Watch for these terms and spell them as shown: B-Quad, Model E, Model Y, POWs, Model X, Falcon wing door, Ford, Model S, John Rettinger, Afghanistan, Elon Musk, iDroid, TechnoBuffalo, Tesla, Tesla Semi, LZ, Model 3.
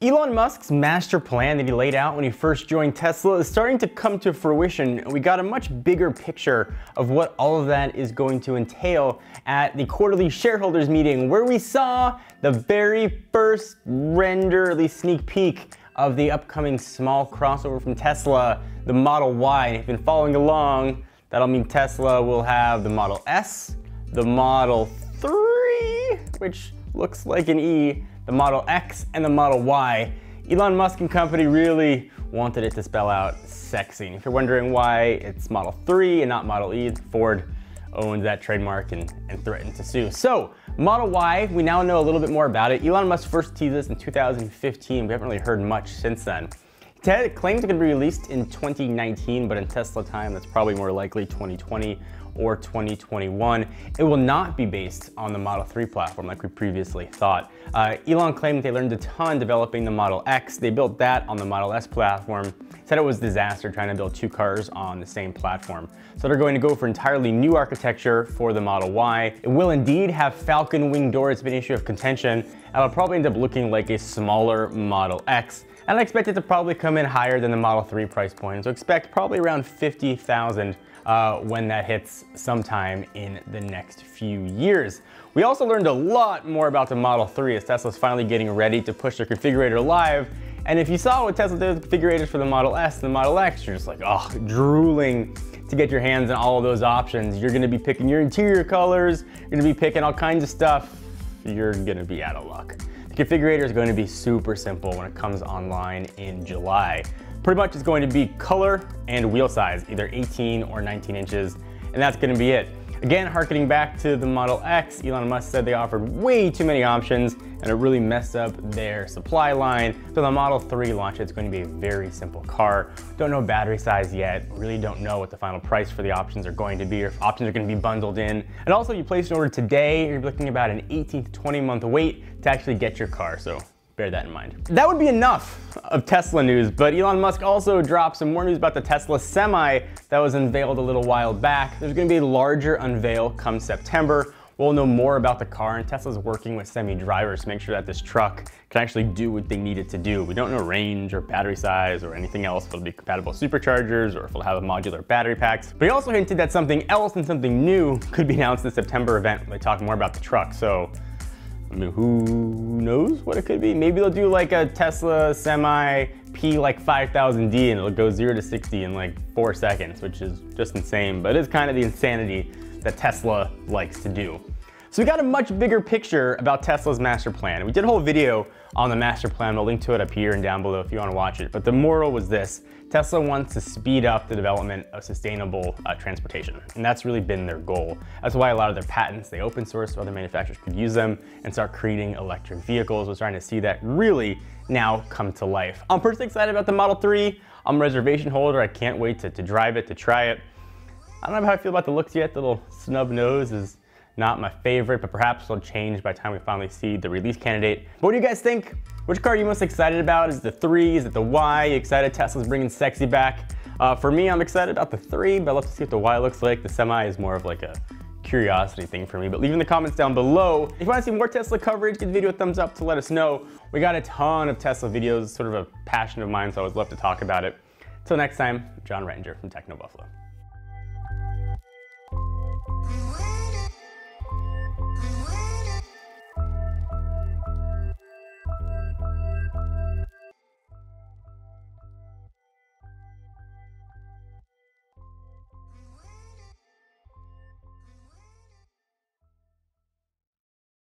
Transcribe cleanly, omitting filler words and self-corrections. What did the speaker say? Elon Musk's master plan that he laid out when he first joined Tesla is starting to come to fruition. We got a much bigger picture of what all of that is going to entail at the quarterly shareholders meeting, where we saw the very first render, at least sneak peek, of the upcoming small crossover from Tesla, the Model Y. And if you've been following along, that'll mean Tesla will have the Model S, the Model 3, which looks like an E, the Model X, and the Model Y. Elon Musk and company really wanted it to spell out sexy. And if you're wondering why it's Model 3 and not Model E, Ford owns that trademark and threatened to sue. So Model Y, we now know a little bit more about it. Elon Musk first teased this in 2015. We haven't really heard much since then. He claims it's going to be released in 2019, but in Tesla time, that's probably more likely 2020 or 2021. It will not be based on the Model 3 platform like we previously thought. Elon claimed they learned a ton developing the Model X. They built that on the Model S platform. Said it was a disaster trying to build two cars on the same platform. So they're going to go for entirely new architecture for the Model Y. It will indeed have Falcon wing door. It's been an issue of contention. It'll probably end up looking like a smaller Model X. And I expect it to probably come in higher than the Model 3 price point. So expect probably around $50,000 when that hits sometime in the next few years. We also learned a lot more about the Model 3 as Tesla's finally getting ready to push their configurator live. And if you saw what Tesla did with configurators for the Model S and the Model X, you're just like, oh, drooling to get your hands on all of those options. You're gonna be picking your interior colors, you're gonna be picking all kinds of stuff. You're gonna be out of luck. Configurator is going to be super simple when it comes online in July. Pretty much it's going to be color and wheel size, either 18 or 19 inches, and that's going to be it. Again, harkening back to the Model X, Elon Musk said they offered way too many options and it really messed up their supply line. So the Model 3 launch, it's going to be a very simple car. Don't know battery size yet, really don't know what the final price for the options are going to be or if options are going to be bundled in. And also if you place an order today, you're looking about an 18 to 20 month wait to actually get your car, so bear that in mind. That would be enough of Tesla news, but Elon Musk also dropped some more news about the Tesla Semi that was unveiled a little while back. There's gonna be a larger unveil come September. We'll know more about the car, and Tesla's working with Semi drivers to make sure that this truck can actually do what they need it to do. We don't know range or battery size or anything else, if it'll be compatible with superchargers or if it'll have a modular battery packs. But he also hinted that something else and something new could be announced in the September event when they talk more about the truck. So, I mean, who knows what it could be? Maybe they'll do like a Tesla Semi P like 5000D and it'll go 0 to 60 in like 4 seconds, which is just insane, but it's kind of the insanity that Tesla likes to do. So we got a much bigger picture about Tesla's master plan. We did a whole video on the master plan. I'll link to it up here and down below if you want to watch it. But the moral was this: Tesla wants to speed up the development of sustainable transportation. And that's really been their goal. That's why a lot of their patents, they open source so other manufacturers could use them and start creating electric vehicles. We're starting to see that really now come to life. I'm personally excited about the Model 3. I'm a reservation holder. I can't wait to drive it, to try it. I don't know how I feel about the looks yet. The little snub nose is not my favorite, but perhaps it'll change by the time we finally see the release candidate. But what do you guys think? Which car are you most excited about? Is it the 3? Is it the Y? You excited Tesla's bringing sexy back? For me, I'm excited about the 3, but I'd love to see what the Y looks like. The Semi is more of like a curiosity thing for me, but leave in the comments down below. If you want to see more Tesla coverage, give the video a thumbs up to let us know. We got a ton of Tesla videos, sort of a passion of mine, so I always love to talk about it. Till next time, John Rettinger from TechnoBuffalo.